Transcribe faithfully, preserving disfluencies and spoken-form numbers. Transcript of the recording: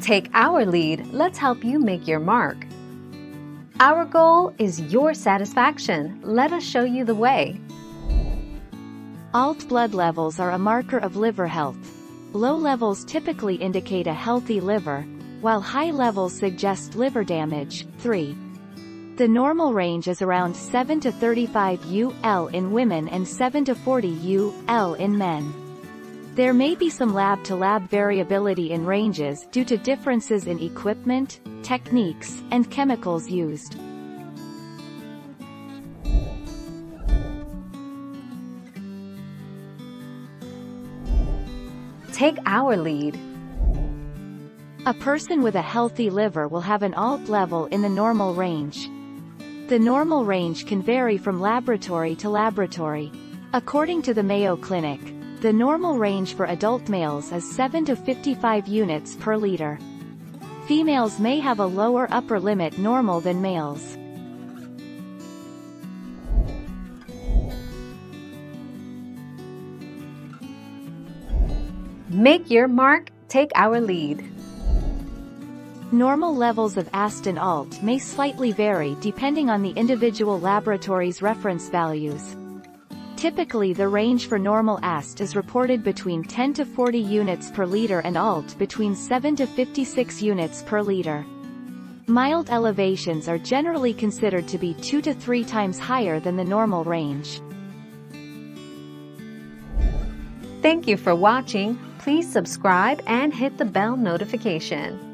Take our lead, let's help you make your mark. Our goal is your satisfaction. Let us show you the way. A L T blood levels are a marker of liver health. Low levels typically indicate a healthy liver, while high levels suggest liver damage. three. The normal range is around seven to thirty-five U L in women and seven to forty U L in men. There may be some lab-to-lab variability in ranges due to differences in equipment, techniques, and chemicals used. Take our lead. A person with a healthy liver will have an A L T level in the normal range. The normal range can vary from laboratory to laboratory. According to the Mayo Clinic, the normal range for adult males is seven to fifty-five units per liter. Females may have a lower upper limit normal than males. Make your mark, take our lead. Normal levels of Aston A L T may slightly vary depending on the individual laboratory's reference values. Typically, the range for normal A S T is reported between ten to forty units per liter and A L T between seven to fifty-six units per liter. Mild elevations are generally considered to be two to three times higher than the normal range. Thank you for watching. Please subscribe and hit the bell notification.